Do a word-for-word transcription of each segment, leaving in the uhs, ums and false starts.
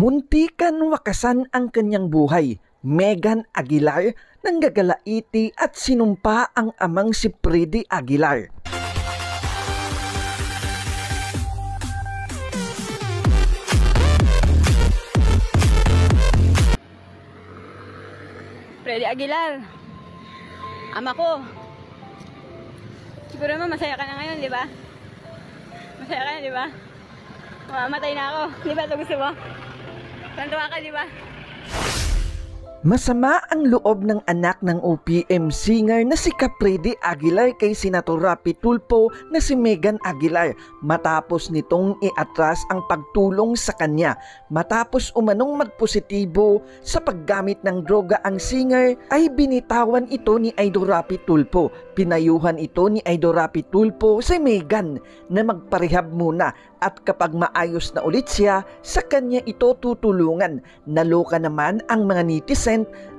Muntikan wakasan ang kanyang buhay. Maegan Aguilar nanggagalaiti at sinumpa ang amang si Freddie Aguilar. Freddie Aguilar, ama ko. Siguro naman masaya ka na ngayon, di ba? Masaya ka na, di ba? Mamamatay na ako, di ba? Ito gusto mo? Tantuwa ka, di ba? Masama ang loob ng anak ng O P M singer na si Freddie Aguilar kay Senator Raffy Tulfo na si Maegan Aguilar matapos nitong iatras ang pagtulong sa kanya. Matapos umanong magpositibo sa paggamit ng droga ang singer ay binitawan ito ni Idol Raffy Tulfo. Pinayuhan ito ni Idol Raffy Tulfo si Maegan na magparehab muna at kapag maayos na ulit siya, sa kanya ito tutulungan. Naloka naman ang mga netizen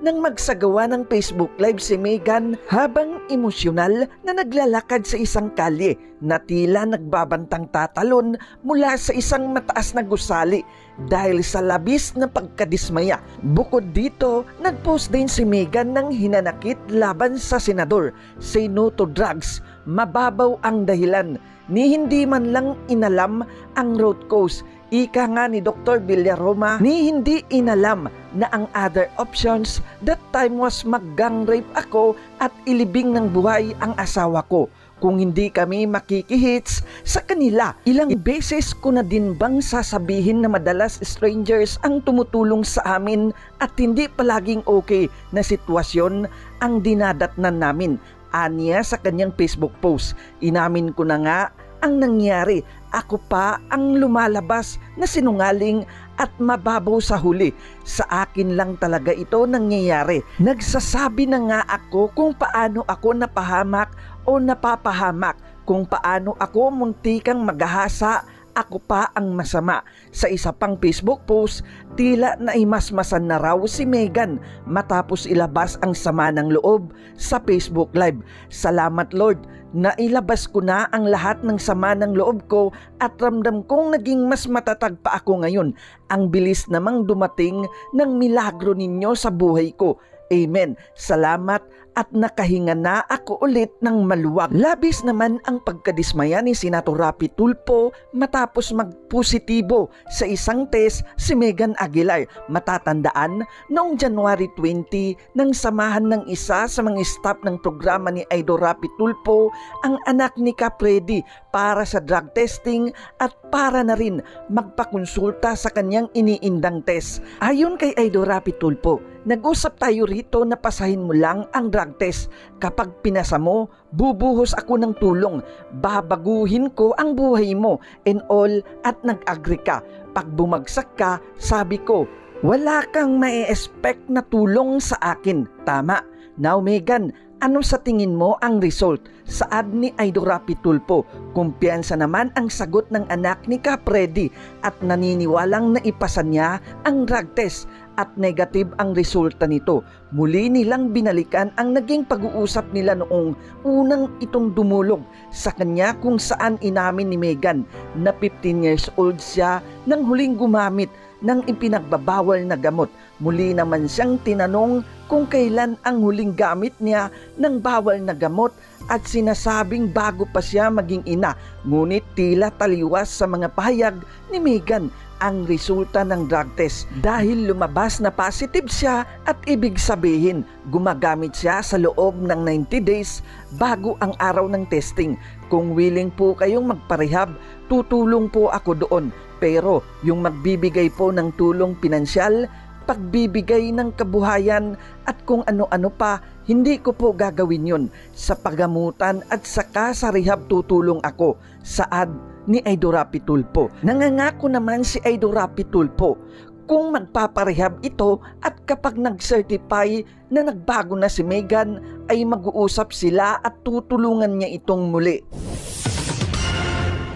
nang magsagawa ng Facebook Live si Maegan habang emosyonal na naglalakad sa isang kalye na tila nagbabantang tatalon mula sa isang mataas na gusali dahil sa labis na pagkadismaya. Bukod dito, nagpost din si Maegan ng hinanakit laban sa senador. Say no to drugs, mababaw ang dahilan, ni hindi man lang inalam ang road cause. Ika nga ni Doctor Villaroma ni hindi inalam na ang other options that time was mag-gang rape ako at ilibing ng buhay ang asawa ko. Kung hindi kami makikihits sa kanila, ilang beses ko na din bang sasabihin na madalas strangers ang tumutulong sa amin at hindi palaging okay na sitwasyon ang dinadatnan namin. Aniya sa kanyang Facebook post, inamin ko na nga ang nangyari, ako pa ang lumalabas na sinungaling at mababaw sa huli. Sa akin lang talaga ito nangyayari. Nagsasabi na nga ako kung paano ako napahamak o napapahamak, kung paano ako muntikang maghahasa, ako pa ang masama. Sa isa pang Facebook post, tila naimasmasan na raw si Maegan matapos ilabas ang sama ng loob sa Facebook Live. Salamat Lord, nailabas ko na ang lahat ng sama ng loob ko at ramdam kong naging mas matatag pa ako ngayon. Ang bilis namang dumating ng milagro ninyo sa buhay ko. Amen. Salamat at nakahinga na ako ulit ng maluwag. Labis naman ang pagkadismaya ni Senator Raffy Tulfo matapos magpositibo sa isang test si Maegan Aguilar. Matatandaan, noong January twenty, nang samahan ng isa sa mga staff ng programa ni Idol Raffy Tulfo ang anak ni Freddie para sa drug testing at para na rin magpakonsulta sa kanyang iniindang test. Ayon kay Idol Raffy Tulfo, nag-usap tayo rito na pasahin mo lang ang drug test. Kapag pinasa mo, bubuhos ako ng tulong. Babaguhin ko ang buhay mo and all at nag-agree ka. Pag bumagsak ka, sabi ko, wala kang ma-expect na tulong sa akin. Tama. Now Maegan, ano sa tingin mo ang result? Saad ni Idol Raffy Tulfo, kumpiyansa naman ang sagot ng anak ni Freddie at naniniwalang naipasa niya ang drug test at negative ang resulta nito. Muli nilang binalikan ang naging pag-uusap nila noong unang itong dumulog sa kanya kung saan inamin ni Maegan na fifteen years old siya nang huling gumamit ng ipinagbabawal na gamot. Muli naman siyang tinanong kung kailan ang huling gamit niya ng bawal na gamot at sinasabing bago pa siya maging ina. Ngunit tila taliwas sa mga pahayag ni Maegan ang resulta ng drug test dahil lumabas na positive siya at ibig sabihin gumagamit siya sa loob ng ninety days bago ang araw ng testing. Kung willing po kayong magparehab, tutulong po ako doon. Pero yung magbibigay po ng tulong pinansyal, pagbibigay ng kabuhayan at kung ano-ano pa, hindi ko po gagawin yun. Sa pagamutan at saka sa rehab tutulong ako. Saad ni Idol Raffy Tulfo. Nangangako naman si Idol Raffy Tulfo kung magpaparehab ito at kapag nag-certify na nagbago na si Maegan ay mag-uusap sila at tutulungan niya itong muli.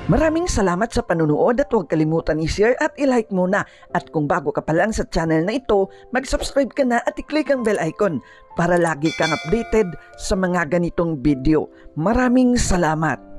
Maraming salamat sa panunood at huwag kalimutan i-share at i-like muna. At kung bago ka pa lang sa channel na ito, mag-subscribe ka na at i-click ang bell icon para lagi kang updated sa mga ganitong video. Maraming salamat!